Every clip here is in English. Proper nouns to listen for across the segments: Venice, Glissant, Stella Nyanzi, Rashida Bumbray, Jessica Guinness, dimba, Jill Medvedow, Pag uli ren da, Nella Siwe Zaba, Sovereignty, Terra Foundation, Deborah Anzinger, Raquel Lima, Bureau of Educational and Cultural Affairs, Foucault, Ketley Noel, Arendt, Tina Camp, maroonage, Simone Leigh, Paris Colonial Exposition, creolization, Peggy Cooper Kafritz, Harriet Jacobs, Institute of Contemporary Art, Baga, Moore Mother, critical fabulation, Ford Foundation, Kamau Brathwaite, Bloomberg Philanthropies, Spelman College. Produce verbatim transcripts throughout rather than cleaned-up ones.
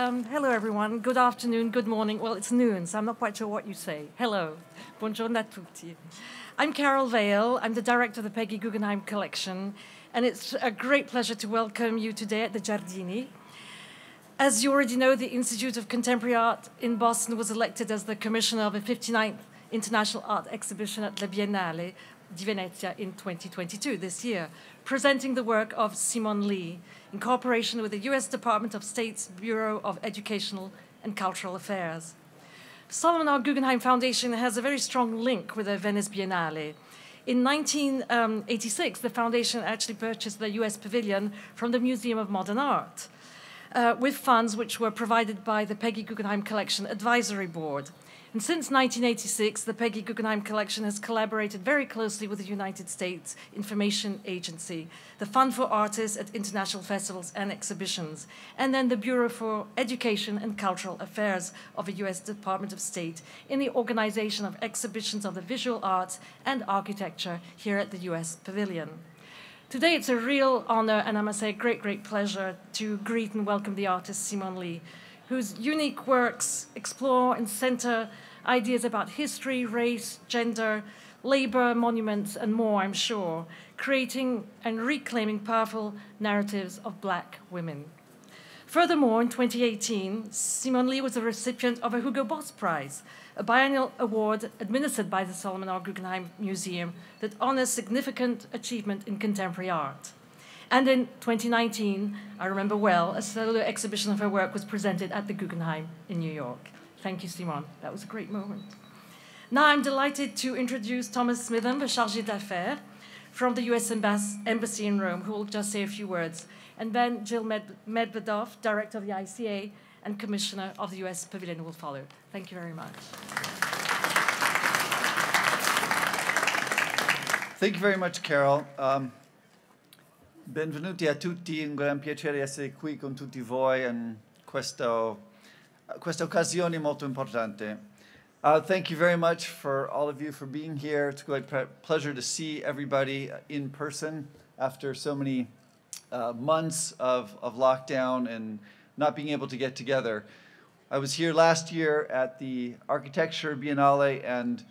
Um, hello, everyone. Good afternoon, good morning. Well, it's noon, so I'm not quite sure what you say. Hello. Buongiorno a tutti. I'm Karole Vail. I'm the director of the Peggy Guggenheim Collection, and it's a great pleasure to welcome you today at the Giardini. As you already know, the Institute of Contemporary Art in Boston was elected as the commissioner of the fifty-ninth International Art Exhibition at La Biennale di Venezia in twenty twenty-two, this year, presenting the work of Simone Leigh in cooperation with the U S Department of State's Bureau of Educational and Cultural Affairs. Solomon R. Guggenheim Foundation has a very strong link with the Venice Biennale. In nineteen eighty-six, the foundation actually purchased the U S Pavilion from the Museum of Modern Art uh, with funds which were provided by the Peggy Guggenheim Collection Advisory Board. And since nineteen eighty-six, the Peggy Guggenheim Collection has collaborated very closely with the United States Information Agency, the Fund for Artists at International Festivals and Exhibitions, and then the Bureau for Education and Cultural Affairs of the U S Department of State in the organization of exhibitions of the visual arts and architecture here at the U S Pavilion. Today, it's a real honor, and I must say a great, great pleasure to greet and welcome the artist Simone Leigh, whose unique works explore and center ideas about history, race, gender, labor, monuments, and more, I'm sure, creating and reclaiming powerful narratives of black women. Furthermore, in twenty eighteen, Simone Leigh was a recipient of a Hugo Boss Prize, a biennial award administered by the Solomon R. Guggenheim Museum that honors significant achievement in contemporary art. And in twenty nineteen, I remember well, a solo exhibition of her work was presented at the Guggenheim in New York. Thank you, Simone. That was a great moment. Now I'm delighted to introduce Thomas Smitham, the chargé d'affaires from the U S Embassy in Rome, who will just say a few words, and then Jill Medvedow, director of the I C A and commissioner of the U S Pavilion, will follow. Thank you very much. Thank you very much, Carol. Um, Benvenuti a tutti, un gran piacere essere qui con tutti voi in questo, questa occasione molto importante. Uh, thank you very much for all of you for being here. It's a great pleasure to see everybody in person after so many uh, months of, of lockdown and not being able to get together. I was here last year at the Architecture Biennale, and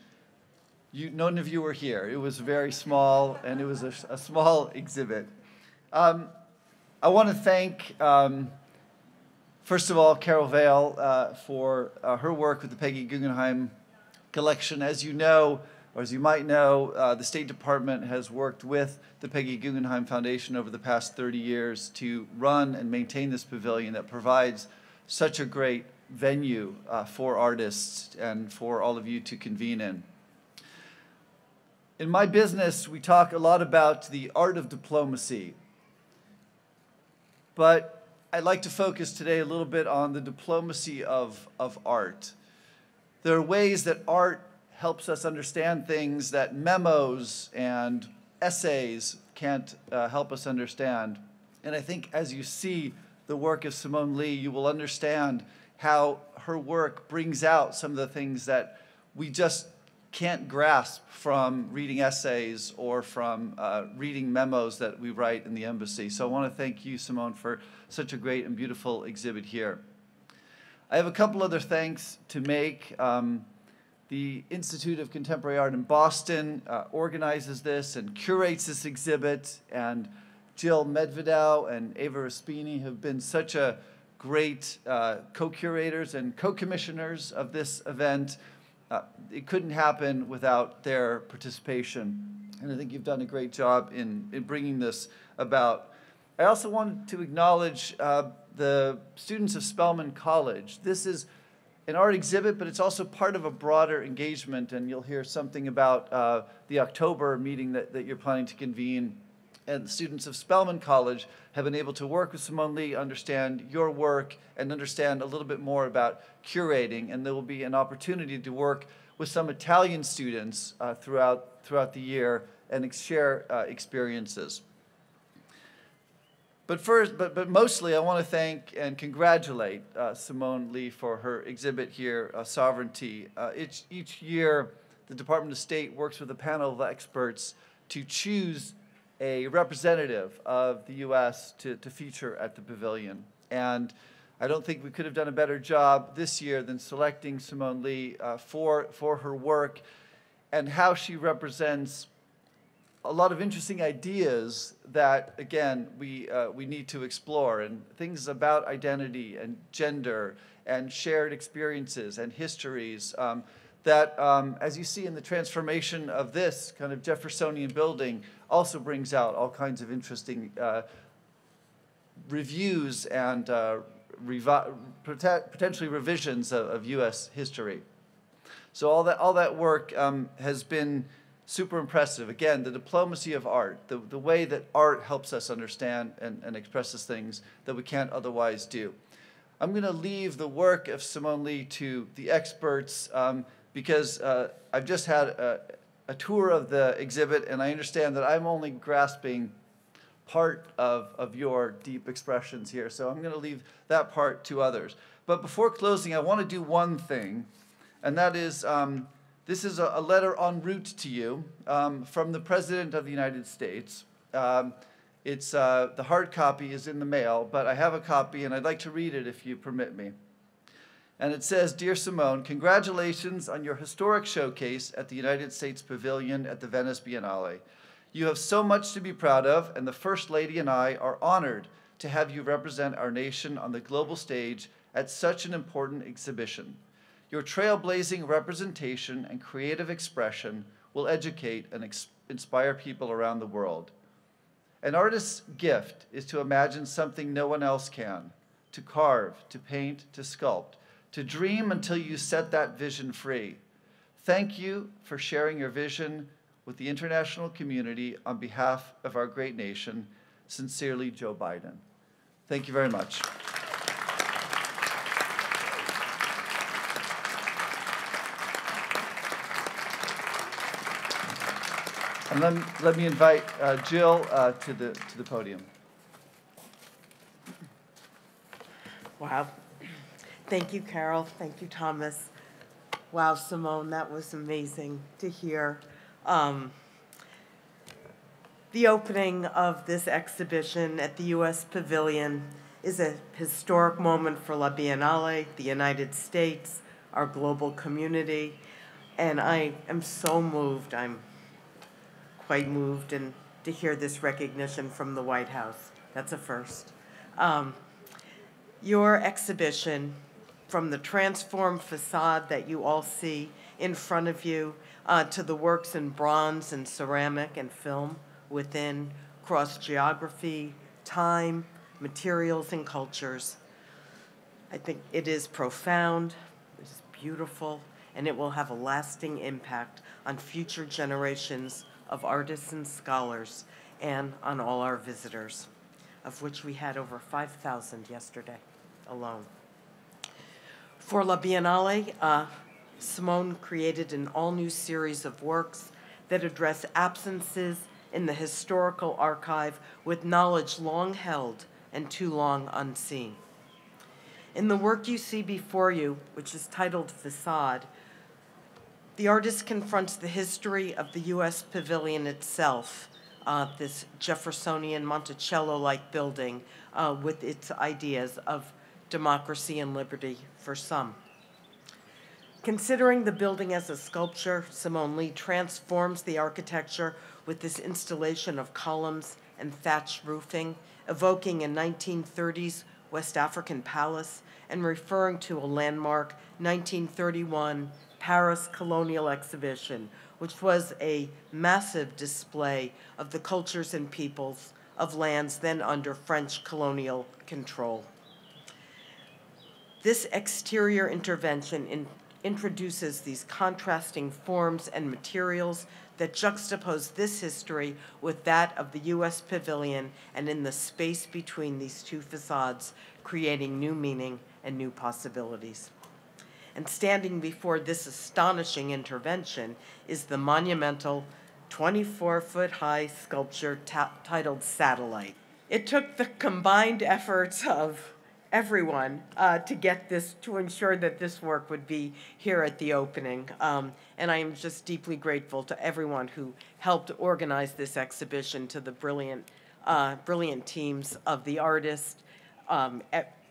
you, none of you were here. It was very small, and it was a, a small exhibit. Um, I want to thank, um, first of all, Karole Vail uh, for uh, her work with the Peggy Guggenheim Collection. As you know, or as you might know, uh, the State Department has worked with the Peggy Guggenheim Foundation over the past thirty years to run and maintain this pavilion that provides such a great venue uh, for artists and for all of you to convene in. In my business, we talk a lot about the art of diplomacy. But I'd like to focus today a little bit on the diplomacy of, of art. There are ways that art helps us understand things that memos and essays can't uh, help us understand. And I think as you see the work of Simone Leigh, you will understand how her work brings out some of the things that we just can't grasp from reading essays or from uh, reading memos that we write in the embassy. So I want to thank you, Simone, for such a great and beautiful exhibit here. I have a couple other thanks to make. Um, the Institute of Contemporary Art in Boston uh, organizes this and curates this exhibit, and Jill Medvedow and Eva Respini have been such a great uh, co-curators and co-commissioners of this event. Uh, it couldn't happen without their participation, and I think you've done a great job in, in bringing this about. I also wanted to acknowledge uh, the students of Spelman College. This is an art exhibit, but it's also part of a broader engagement, and you'll hear something about uh, the October meeting that, that you're planning to convene. And the students of Spelman College have been able to work with Simone Leigh, understand your work, and understand a little bit more about curating. And there will be an opportunity to work with some Italian students uh, throughout, throughout the year and ex share uh, experiences. But first, but, but mostly, I want to thank and congratulate uh, Simone Leigh for her exhibit here, uh, Sovereignty. Uh, each, each year, the Department of State works with a panel of experts to choose a representative of the U S to, to feature at the pavilion. And I don't think we could have done a better job this year than selecting Simone Leigh uh, for, for her work and how she represents a lot of interesting ideas that, again, we, uh, we need to explore, and things about identity and gender and shared experiences and histories um, that, um, as you see in the transformation of this kind of Jeffersonian building, also brings out all kinds of interesting uh, reviews and uh, revi potentially revisions of, of U S history. So all that, all that work um, has been super impressive. Again, the diplomacy of art, the, the way that art helps us understand and, and expresses things that we can't otherwise do. I'm going to leave the work of Simone Leigh to the experts um, because uh, I've just had a, a tour of the exhibit, and I understand that I'm only grasping part of, of your deep expressions here. So I'm going to leave that part to others. But before closing, I want to do one thing, and that is um, this is a letter en route to you um, from the President of the United States. Um, it's, uh, the hard copy is in the mail, but I have a copy, and I'd like to read it if you permit me. And it says, "Dear Simone, congratulations on your historic showcase at the United States Pavilion at the Venice Biennale. You have so much to be proud of, and the First Lady and I are honored to have you represent our nation on the global stage at such an important exhibition. Your trailblazing representation and creative expression will educate and ex- inspire people around the world. An artist's gift is to imagine something no one else can, to carve, to paint, to sculpt, to dream until you set that vision free. Thank you for sharing your vision with the international community on behalf of our great nation. Sincerely, Joe Biden." Thank you very much. And let, let me invite uh, Jill uh, to the to the podium. Wow. Thank you, Karole. Thank you, Thomas. Wow, Simone, that was amazing to hear. Um, the opening of this exhibition at the U S Pavilion is a historic moment for La Biennale, the United States, our global community, and I am so moved. I'm quite moved and to hear this recognition from the White House. That's a first. Um, your exhibition, from the transformed facade that you all see in front of you uh, to the works in bronze and ceramic and film within, cross geography, time, materials, and cultures. I think it is profound, it's beautiful, and it will have a lasting impact on future generations of artists and scholars, and on all our visitors, of which we had over five thousand yesterday alone. For La Biennale, uh, Simone created an all-new series of works that address absences in the historical archive with knowledge long held and too long unseen. In the work you see before you, which is titled Facade, the artist confronts the history of the U S Pavilion itself, uh, this Jeffersonian Monticello-like building uh, with its ideas of democracy and liberty for some. Considering the building as a sculpture, Simone Leigh transforms the architecture with this installation of columns and thatched roofing, evoking a nineteen thirties West African palace and referring to a landmark nineteen thirty-one Paris Colonial Exposition, which was a massive display of the cultures and peoples of lands then under French colonial control. This exterior intervention in, introduces these contrasting forms and materials that juxtapose this history with that of the U S Pavilion, and in the space between these two facades, creating new meaning and new possibilities. And standing before this astonishing intervention is the monumental twenty-four-foot-high sculpture titled Satellite. It took the combined efforts of everyone uh, to get this, to ensure that this work would be here at the opening. Um, and I am just deeply grateful to everyone who helped organize this exhibition, to the brilliant, uh, brilliant teams of the artists, um,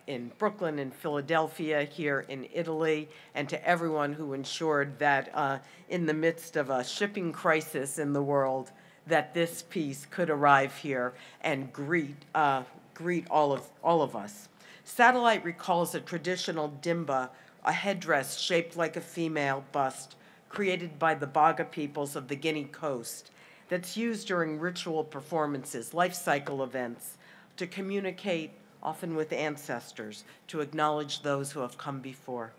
in Brooklyn and Philadelphia, here in Italy, and to everyone who ensured that uh, in the midst of a shipping crisis in the world, that this piece could arrive here and greet, uh, greet all of, all of us. Satellite recalls a traditional dimba, a headdress shaped like a female bust created by the Baga peoples of the Guinea coast that's used during ritual performances, life cycle events, to communicate often with ancestors, to acknowledge those who have come before.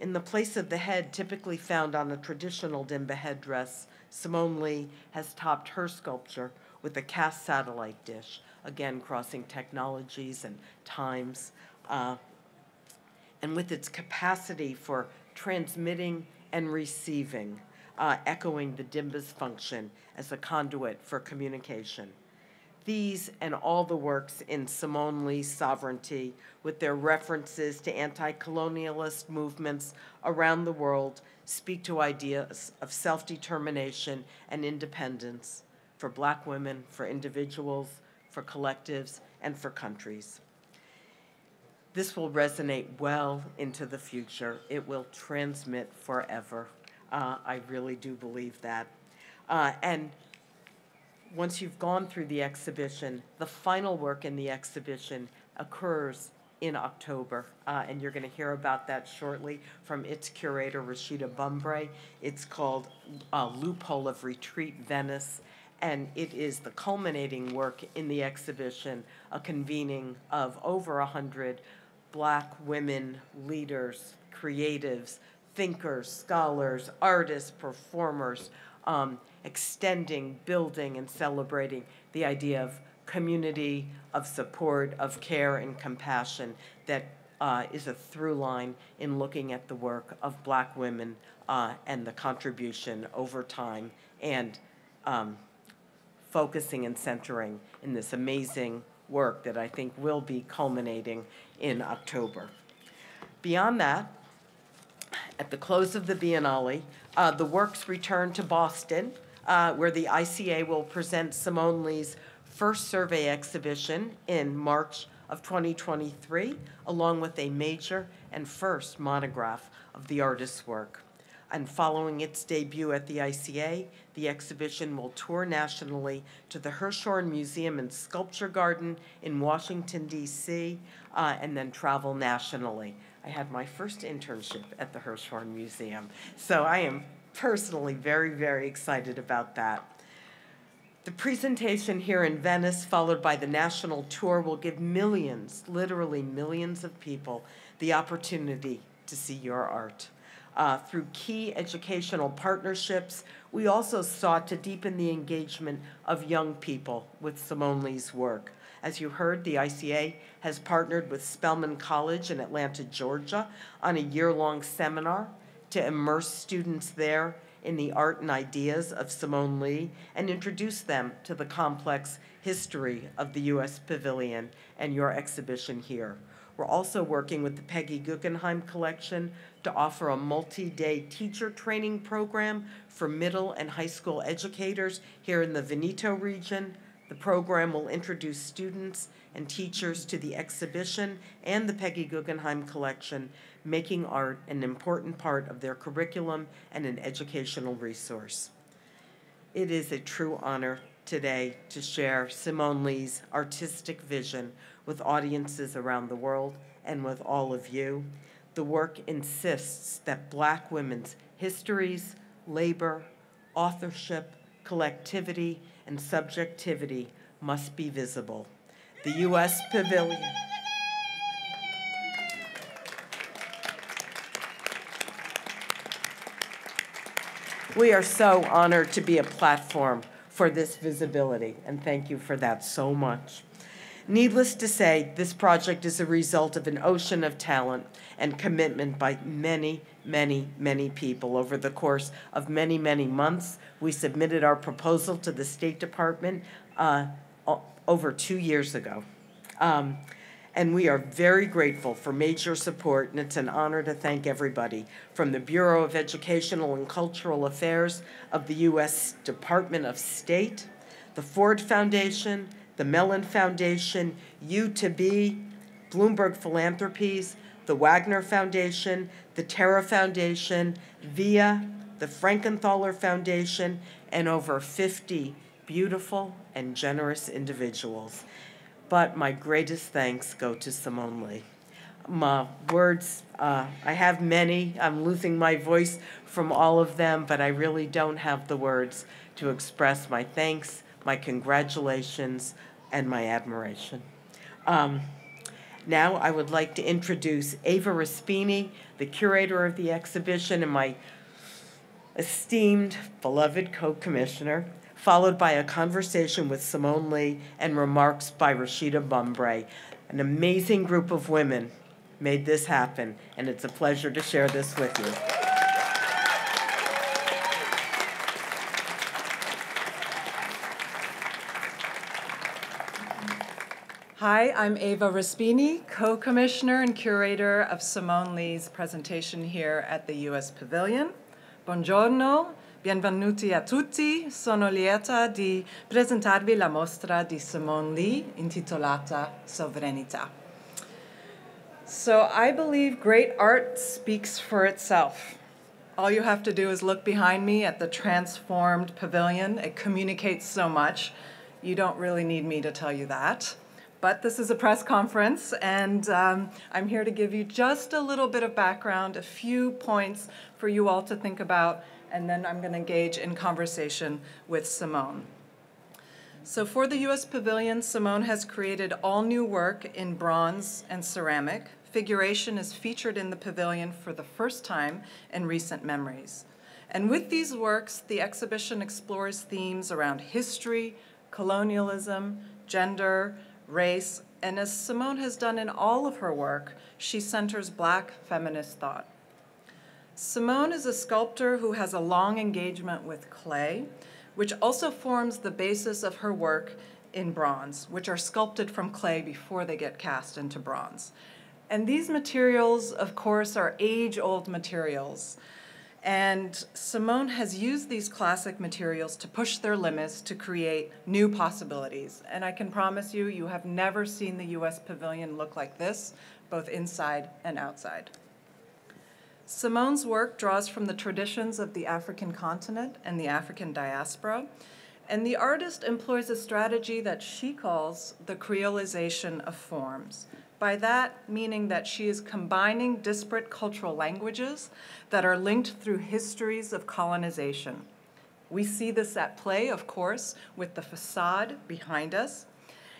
In the place of the head typically found on a traditional dimba headdress, Simone Leigh has topped her sculpture with a cast satellite dish, again crossing technologies and times, uh, and with its capacity for transmitting and receiving, uh, echoing the dimba's function as a conduit for communication. These and all the works in Simone Leigh's sovereignty, with their references to anti-colonialist movements around the world, speak to ideas of self-determination and independence for Black women, for individuals, for collectives, and for countries. This will resonate well into the future. It will transmit forever. Uh, I really do believe that. Uh, and once you've gone through the exhibition, the final work in the exhibition occurs in October, uh, and you're going to hear about that shortly from its curator, Rashida Bumbray. It's called uh, Loophole of Retreat, Venice, and it is the culminating work in the exhibition, a convening of over one hundred Black women leaders, creatives, thinkers, scholars, artists, performers, um, extending, building, and celebrating the idea of community, of support, of care, and compassion that uh, is a through line in looking at the work of Black women uh, and the contribution over time, and um, focusing and centering in this amazing work that I think will be culminating in October. Beyond that, at the close of the Biennale, uh, the works return to Boston, uh, where the I C A will present Simone Leigh's first survey exhibition in March of twenty twenty-three, along with a major and first monograph of the artist's work. And following its debut at the I C A, the exhibition will tour nationally to the Hirshhorn Museum and Sculpture Garden in Washington, D C, uh, and then travel nationally. I had my first internship at the Hirshhorn Museum, so I am personally very, very excited about that. The presentation here in Venice, followed by the national tour, will give millions, literally millions of people, the opportunity to see your art. Uh, through key educational partnerships, we also sought to deepen the engagement of young people with Simone Leigh's work. As you heard, the I C A has partnered with Spelman College in Atlanta, Georgia, on a year-long seminar to immerse students there in the art and ideas of Simone Leigh and introduce them to the complex history of the U S Pavilion and your exhibition here. We're also working with the Peggy Guggenheim Collection to offer a multi-day teacher training program for middle and high school educators here in the Veneto region. The program will introduce students and teachers to the exhibition and the Peggy Guggenheim Collection, making art an important part of their curriculum and an educational resource. It is a true honor today to share Simone Leigh's artistic vision with audiences around the world and with all of you. The work insists that Black women's histories, labor, authorship, collectivity, and subjectivity must be visible. The U S Pavilion. We are so honored to be a platform for this visibility, and thank you for that so much. Needless to say, this project is a result of an ocean of talent and commitment by many, many, many people. Over the course of many, many months, we submitted our proposal to the State Department uh, over two years ago. Um, and we are very grateful for major support, and it's an honor to thank everybody from the Bureau of Educational and Cultural Affairs of the U S Department of State, the Ford Foundation, the Mellon Foundation, U two B, Bloomberg Philanthropies, the Wagner Foundation, the Terra Foundation, V I A, the Frankenthaler Foundation, and over fifty beautiful and generous individuals. But my greatest thanks go to Simone Leigh. My words, uh, I have many. I'm losing my voice from all of them, but I really don't have the words to express my thanks, my congratulations, and my admiration. Um, now I would like to introduce Eva Respini, the curator of the exhibition and my esteemed, beloved co-commissioner, followed by a conversation with Simone Leigh and remarks by Rashida Bumbray. An amazing group of women made this happen, and it's a pleasure to share this with you. Hi, I'm Eva Respini, co-commissioner and curator of Simone Leigh's presentation here at the U S Pavilion. Buongiorno, benvenuti a tutti. Sono lieta di presentarvi la mostra di Simone Leigh intitolata Sovranità. So I believe great art speaks for itself. All you have to do is look behind me at the transformed pavilion. It communicates so much. You don't really need me to tell you that. But this is a press conference, and um, I'm here to give you just a little bit of background, a few points for you all to think about, and then I'm going to engage in conversation with Simone. So for the U S Pavilion, Simone has created all new work in bronze and ceramic. Figuration is featured in the pavilion for the first time in recent memories. And with these works, the exhibition explores themes around history, colonialism, gender, race, and as Simone has done in all of her work, she centers Black feminist thought. Simone is a sculptor who has a long engagement with clay, which also forms the basis of her work in bronze, which are sculpted from clay before they get cast into bronze. And these materials, of course, are age-old materials. And Simone has used these classic materials to push their limits to create new possibilities. And I can promise you, you have never seen the U S Pavilion look like this, both inside and outside. Simone's work draws from the traditions of the African continent and the African diaspora. And the artist employs a strategy that she calls the creolization of forms. By that, meaning that she is combining disparate cultural languages that are linked through histories of colonization. We see this at play, of course, with the facade behind us.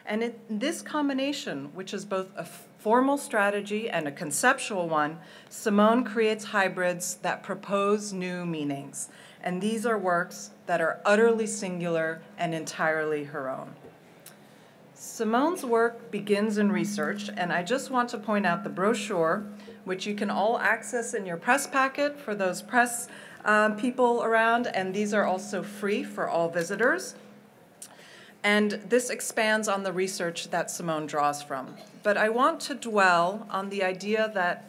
And it, this combination, which is both a formal strategy and a conceptual one, Simone creates hybrids that propose new meanings. And these are works that are utterly singular and entirely her own. Simone's work begins in research, and I just want to point out the brochure, which you can all access in your press packet for those press uh, people around, and these are also free for all visitors. And this expands on the research that Simone draws from. But I want to dwell on the idea that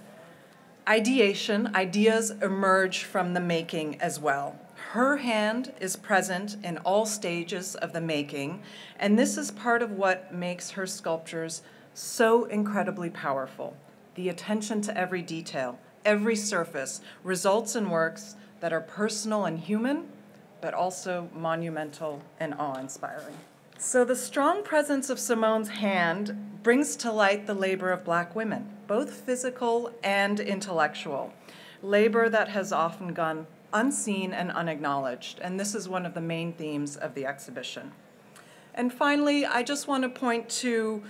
ideation, ideas emerge from the making as well. Her hand is present in all stages of the making, and this is part of what makes her sculptures so incredibly powerful. The attention to every detail, every surface, results in works that are personal and human, but also monumental and awe-inspiring. So the strong presence of Simone's hand brings to light the labor of Black women, both physical and intellectual, labor that has often gone unseen and unacknowledged, and this is one of the main themes of the exhibition. And finally, I just want to point to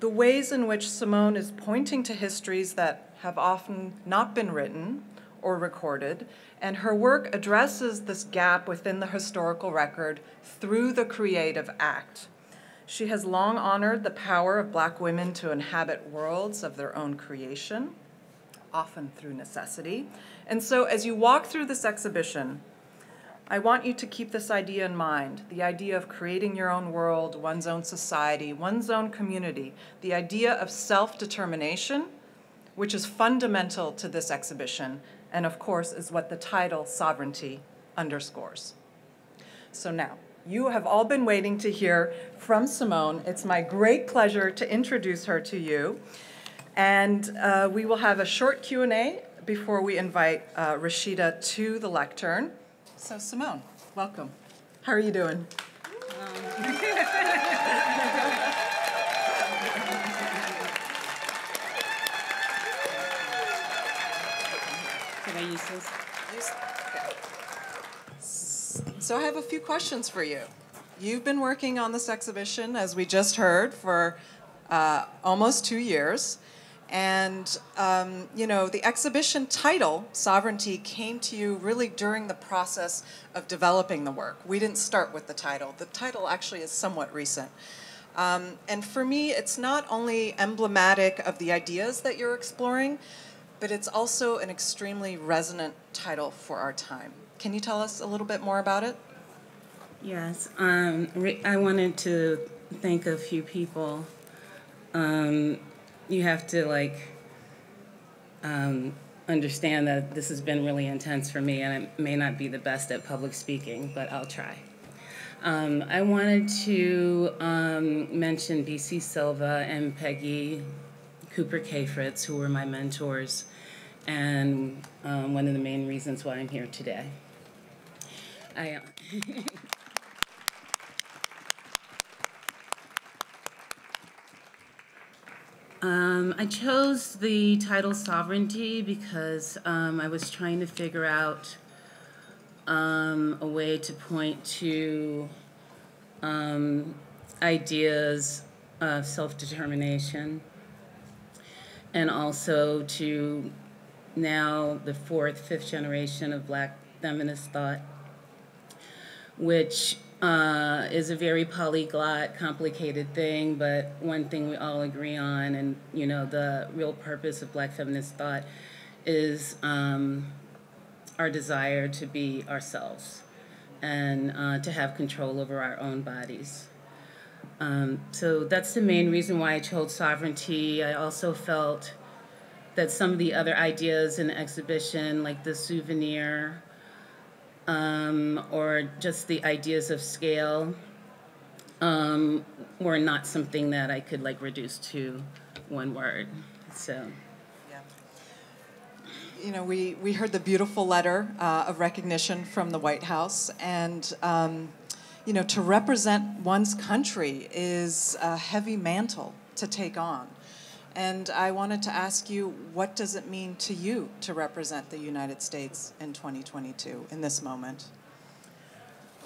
the ways in which Simone is pointing to histories that have often not been written or recorded, and her work addresses this gap within the historical record through the creative act. She has long honored the power of Black women to inhabit worlds of their own creation, often through necessity. And so as you walk through this exhibition, I want you to keep this idea in mind, the idea of creating your own world, one's own society, one's own community, the idea of self-determination, which is fundamental to this exhibition, and of course is what the title Sovereignty underscores. So now, you have all been waiting to hear from Simone. It's my great pleasure to introduce her to you. And uh, we will have a short Q and A before we invite uh, Rashida to the lectern. So Simone, welcome. How are you doing? Um. So I have a few questions for you. You've been working on this exhibition, as we just heard, for uh, almost two years. And um, you know, the exhibition title, Sovereignty, came to you really during the process of developing the work. We didn't start with the title. The title actually is somewhat recent. Um, and for me, it's not only emblematic of the ideas that you're exploring, but it's also an extremely resonant title for our time. Can you tell us a little bit more about it? Yes, um, I wanted to thank a few people. Um, you have to like um, understand that this has been really intense for me, and I may not be the best at public speaking, but I'll try. Um, I wanted to um, mention B C Silva and Peggy Cooper Kafritz, who were my mentors, and um, one of the main reasons why I'm here today. I, uh, um, I chose the title Sovereignty because um, I was trying to figure out um, a way to point to um, ideas of self-determination, and also to now the fourth, fifth generation of Black feminist thought, which uh, is a very polyglot, complicated thing, but one thing we all agree on, and you know, the real purpose of Black feminist thought is um, our desire to be ourselves and uh, to have control over our own bodies. Um, so that's the main reason why I chose sovereignty. I also felt that some of the other ideas in the exhibition, like the souvenir, um, or just the ideas of scale, um, were not something that I could like reduce to one word. So. You know, we, we heard the beautiful letter uh, of recognition from the White House, and um, you know, to represent one's country is a heavy mantle to take on. And I wanted to ask you, what does it mean to you to represent the United States in twenty twenty-two, in this moment?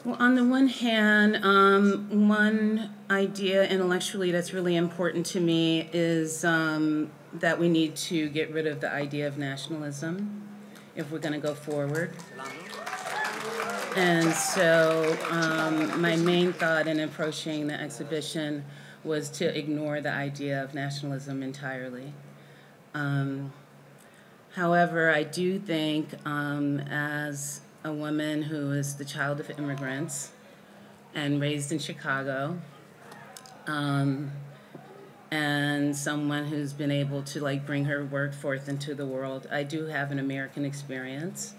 Well, on the one hand, um, one idea intellectually that's really important to me is um, that we need to get rid of the idea of nationalism if we're going to go forward. And so um, my main thought in approaching the exhibition was to ignore the idea of nationalism entirely. Um, however, I do think um, as a woman who is the child of immigrants and raised in Chicago, um, and someone who's been able to like bring her work forth into the world, I do have an American experience,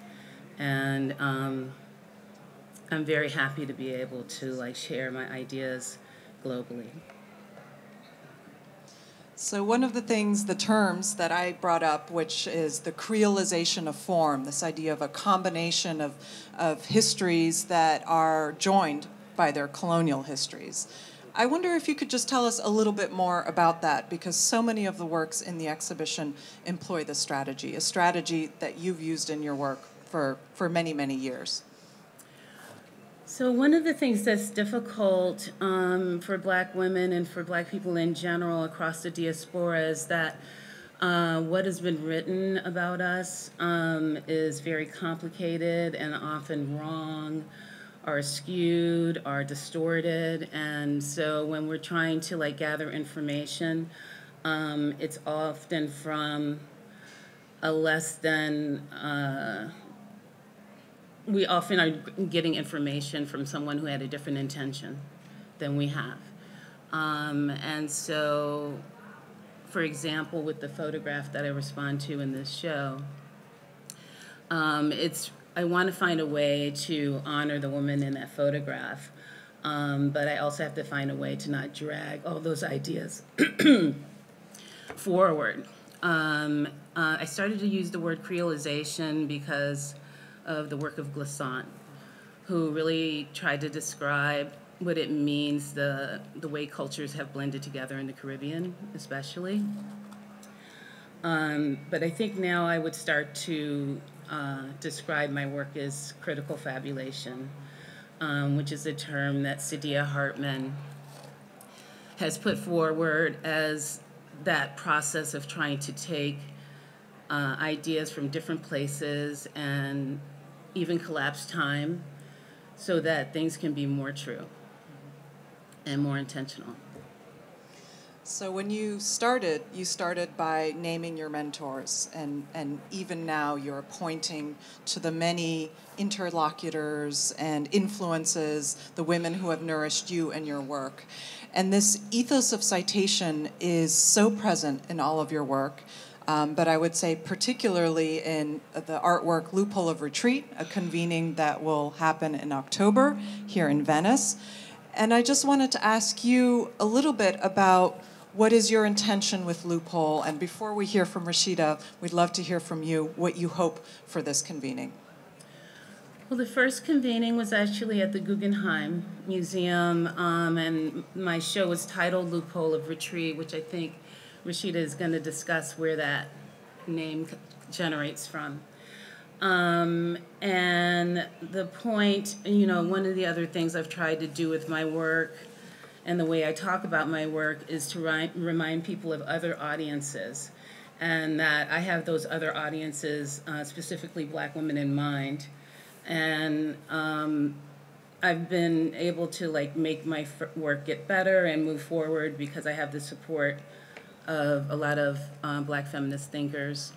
and um, I'm very happy to be able to like share my ideas globally. So one of the things, the terms that I brought up, which is the creolization of form, this idea of a combination of, of histories that are joined by their colonial histories. I wonder if you could just tell us a little bit more about that, because so many of the works in the exhibition employ this strategy, a strategy that you've used in your work for, for many, many years. So one of the things that's difficult um, for Black women and for Black people in general across the diaspora is that uh, what has been written about us um, is very complicated and often wrong, or skewed, or distorted. And so when we're trying to like gather information, um, it's often from a less than uh, we often are getting information from someone who had a different intention than we have. Um, and so, for example, with the photograph that I respond to in this show, um, it's, I want to find a way to honor the woman in that photograph, um, but I also have to find a way to not drag all those ideas forward. Um, uh, I started to use the word creolization because of the work of Glissant, who really tried to describe what it means, the, the way cultures have blended together in the Caribbean, especially. Um, but I think now I would start to uh, describe my work as critical fabulation, um, which is a term that Saidiya Hartman has put forward as that process of trying to take uh, ideas from different places and even collapse time so that things can be more true and more intentional. So when you started, you started by naming your mentors, and, and even now you're pointing to the many interlocutors and influences, the women who have nourished you and your work. And this ethos of citation is so present in all of your work, um, but I would say particularly in the artwork Loophole of Retreat, a convening that will happen in October here in Venice. And I just wanted to ask you a little bit about what is your intention with Loophole? And before we hear from Rashida, we'd love to hear from you what you hope for this convening. Well, the first convening was actually at the Guggenheim Museum, um, and my show was titled Loophole of Retreat, which I think Rashida is going to discuss where that name generates from. Um, and the point, you know, one of the other things I've tried to do with my work and the way I talk about my work is to ri- remind people of other audiences, and that I have those other audiences, uh, specifically Black women, in mind. And um, I've been able to like make my work get better and move forward because I have the support of a lot of um, Black feminist thinkers.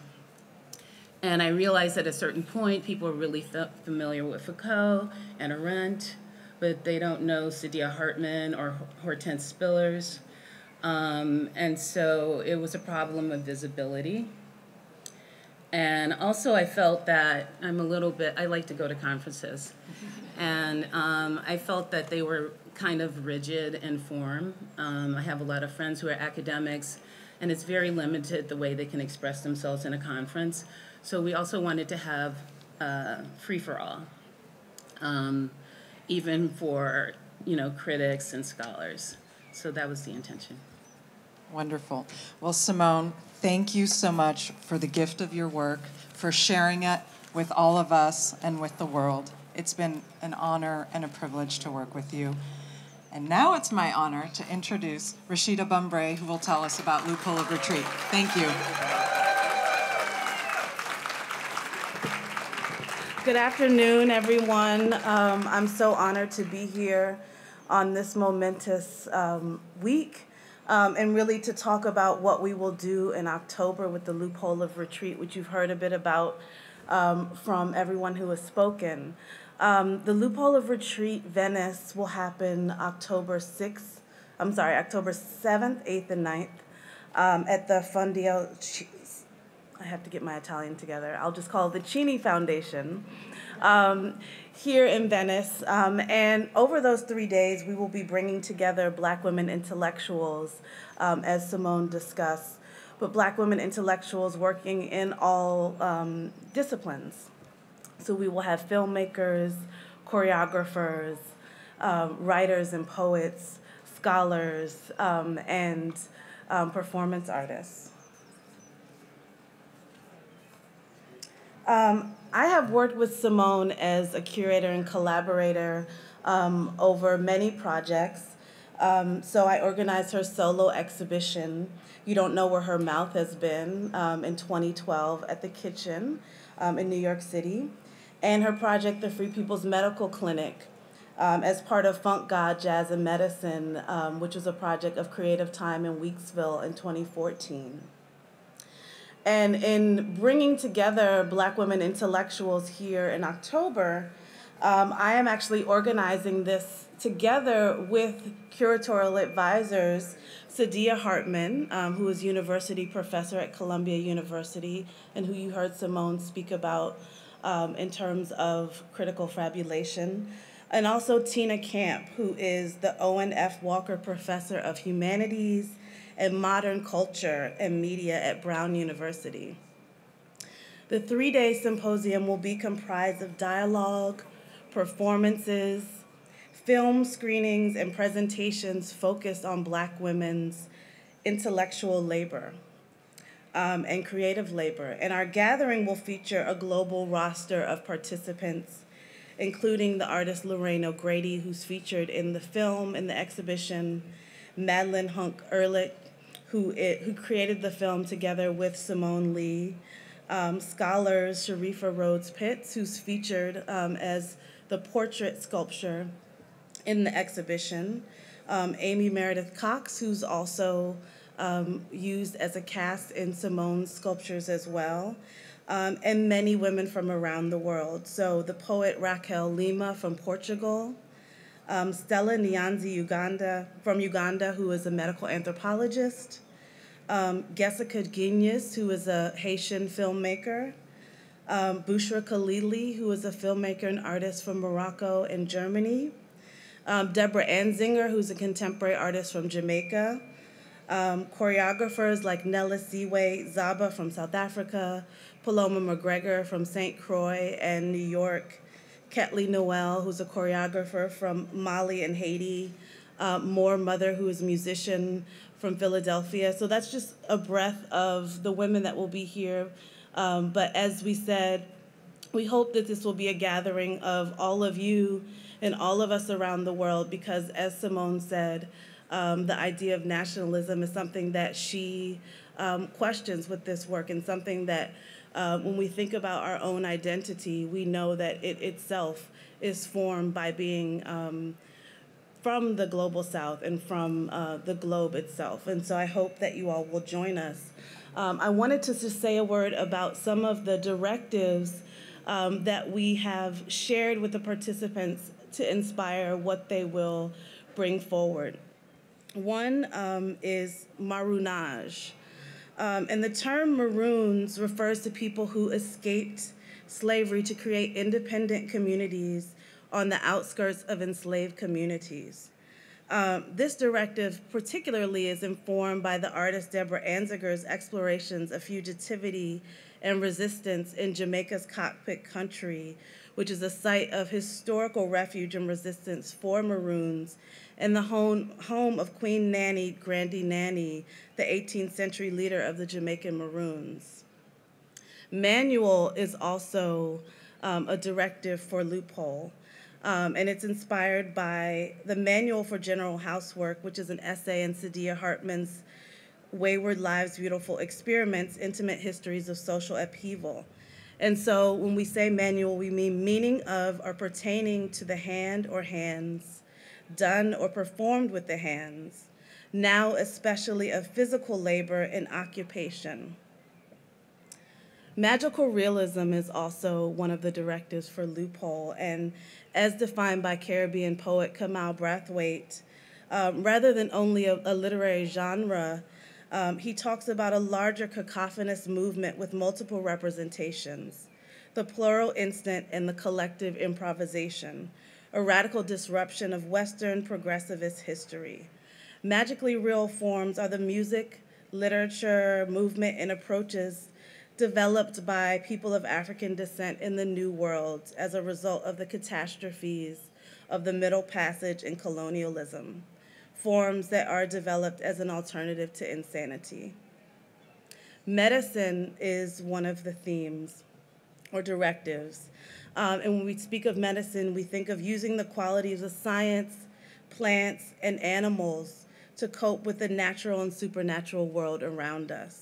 And I realized at a certain point, people are really familiar with Foucault and Arendt, but they don't know Saidiya Hartman or Hortense Spillers. Um, and so it was a problem of visibility. And also I felt that I'm a little bit, I like to go to conferences. And um, I felt that they were kind of rigid in form. Um, I have a lot of friends who are academics, and it's very limited the way they can express themselves in a conference. So we also wanted to have uh, free-for-all, um, even for, you know, critics and scholars. So that was the intention. Wonderful. Well, Simone, thank you so much for the gift of your work, for sharing it with all of us and with the world. It's been an honor and a privilege to work with you. And now it's my honor to introduce Rashida Bumbray, who will tell us about Loophole of Retreat. Thank you. Good afternoon, everyone. Um, I'm so honored to be here on this momentous um, week, um, and really to talk about what we will do in October with the Loophole of Retreat, which you've heard a bit about um, from everyone who has spoken. Um, the Loophole of Retreat Venice will happen October sixth, I'm sorry, October seventh, eighth, and ninth um, at the Fondio, I have to get my Italian together. I'll just call it the Cini Foundation um, here in Venice. Um, and over those three days, we will be bringing together Black women intellectuals, um, as Simone discussed, but Black women intellectuals working in all um, disciplines. So we will have filmmakers, choreographers, um, writers and poets, scholars, um, and um, performance artists. Um, I have worked with Simone as a curator and collaborator um, over many projects. Um, so I organized her solo exhibition, You Don't Know Where Her Mouth Has Been, um, in twenty twelve at the Kitchen um, in New York City, and her project, The Free People's Medical Clinic, um, as part of Funk God, Jazz and Medicine, um, which was a project of Creative Time in Weeksville in twenty fourteen. And in bringing together Black women intellectuals here in October, um, I am actually organizing this together with curatorial advisors Saidiya Hartman, um, who is university professor at Columbia University and who you heard Simone speak about um, in terms of critical fabulation, and also Tina Camp, who is the Owen F. Walker Professor of Humanities and modern culture and media at Brown University. The three-day symposium will be comprised of dialogue, performances, film screenings, and presentations focused on Black women's intellectual labor um, and creative labor. And our gathering will feature a global roster of participants, including the artist Lorraine O'Grady, who's featured in the film, in the exhibition, Madeleine Hunk Ehrlich, who, it, who created the film together with Simone Leigh, um, scholars Sharifa Rhodes Pitts, who's featured um, as the portrait sculpture in the exhibition, um, Amy Meredith Cox, who's also um, used as a cast in Simone's sculptures as well, Um, and many women from around the world. So the poet Raquel Lima from Portugal, um, Stella Nyanzi Uganda, from Uganda, who is a medical anthropologist, um, Jessica Guinness, who is a Haitian filmmaker, um, Bushra Khalili, who is a filmmaker and artist from Morocco and Germany, um, Deborah Anzinger, who's a contemporary artist from Jamaica, um, choreographers like Nella Siwe Zaba from South Africa, Paloma McGregor from Saint Croix and New York, Ketley Noel, who's a choreographer from Mali and Haiti, uh, Moore Mother, who is a musician from Philadelphia. So that's just a breath of the women that will be here. Um, but as we said, we hope that this will be a gathering of all of you and all of us around the world, because as Simone said, um, the idea of nationalism is something that she um, questions with this work, and something that Uh, when we think about our own identity, we know that it itself is formed by being um, from the global South and from uh, the globe itself. And so I hope that you all will join us. Um, I wanted to just say a word about some of the directives um, that we have shared with the participants to inspire what they will bring forward. One um, is maroonage. Um, and the term maroons refers to people who escaped slavery to create independent communities on the outskirts of enslaved communities. Um, this directive particularly is informed by the artist Deborah Anziger's explorations of fugitivity and resistance in Jamaica's Cockpit Country, which is a site of historical refuge and resistance for maroons, and the home, home of Queen Nanny Grandi Nanny, the eighteenth century leader of the Jamaican Maroons. Manual is also um, a directive for Loophole, um, and it's inspired by the Manual for General Housework, which is an essay in Saidiya Hartman's Wayward Lives, Beautiful Experiments, Intimate Histories of Social Upheaval. And so when we say manual, we mean meaning of or pertaining to the hand or hands, done or performed with the hands, now especially of physical labor and occupation. Magical realism is also one of the directives for Loophole, and as defined by Caribbean poet Kamau Brathwaite, um, rather than only a, a literary genre, um, he talks about a larger cacophonous movement with multiple representations, the plural instant and the collective improvisation, a radical disruption of Western progressivist history. Magically real forms are the music, literature, movement, and approaches developed by people of African descent in the New World as a result of the catastrophes of the Middle Passage and colonialism, forms that are developed as an alternative to insanity. Medicine is one of the themes or directives. Um, and when we speak of medicine, we think of using the qualities of science, plants, and animals to cope with the natural and supernatural world around us.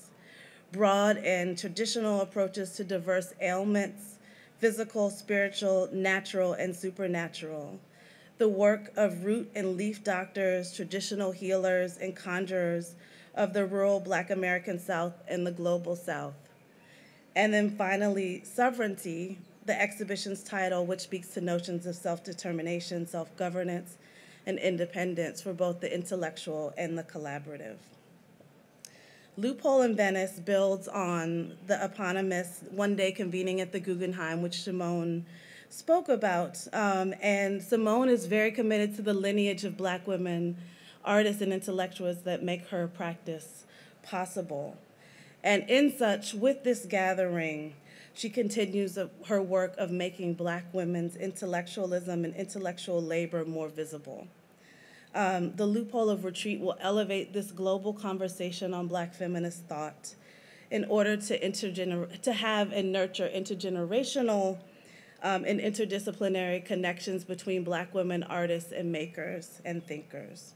Broad and traditional approaches to diverse ailments, physical, spiritual, natural, and supernatural. The work of root and leaf doctors, traditional healers, and conjurers of the rural Black American South and the global South. And then finally, sovereignty, the exhibition's title, which speaks to notions of self-determination, self-governance, and independence for both the intellectual and the collaborative. Loophole in Venice builds on the eponymous one-day convening at the Guggenheim, which Simone spoke about. Um, and Simone is very committed to the lineage of Black women artists and intellectuals that make her practice possible. And in such, with this gathering, she continues her work of making Black women's intellectualism and intellectual labor more visible. Um, the loophole of retreat will elevate this global conversation on Black feminist thought in order to, intergener to have and nurture intergenerational um, and interdisciplinary connections between Black women artists and makers and thinkers.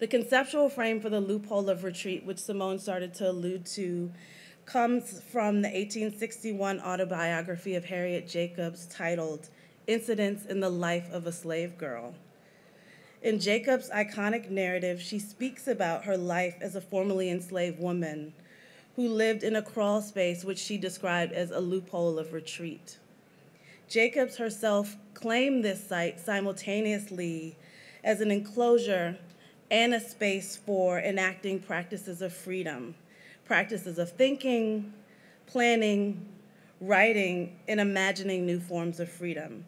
The conceptual frame for the loophole of retreat, which Simone started to allude to, comes from the eighteen sixty-one autobiography of Harriet Jacobs titled Incidents in the Life of a Slave Girl. In Jacobs' iconic narrative, she speaks about her life as a formerly enslaved woman who lived in a crawl space which she described as a loophole of retreat. Jacobs herself claimed this site simultaneously as an enclosure and a space for enacting practices of freedom, practices of thinking, planning, writing, and imagining new forms of freedom.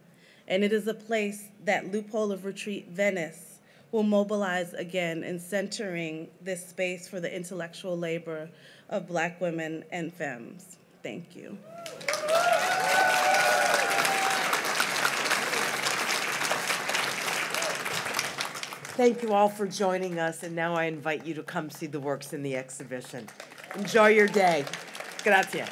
And it is a place that Loophole of Retreat Venice will mobilize again in centering this space for the intellectual labor of Black women and femmes. Thank you. Thank you all for joining us, and now I invite you to come see the works in the exhibition. Enjoy your day. Grazie.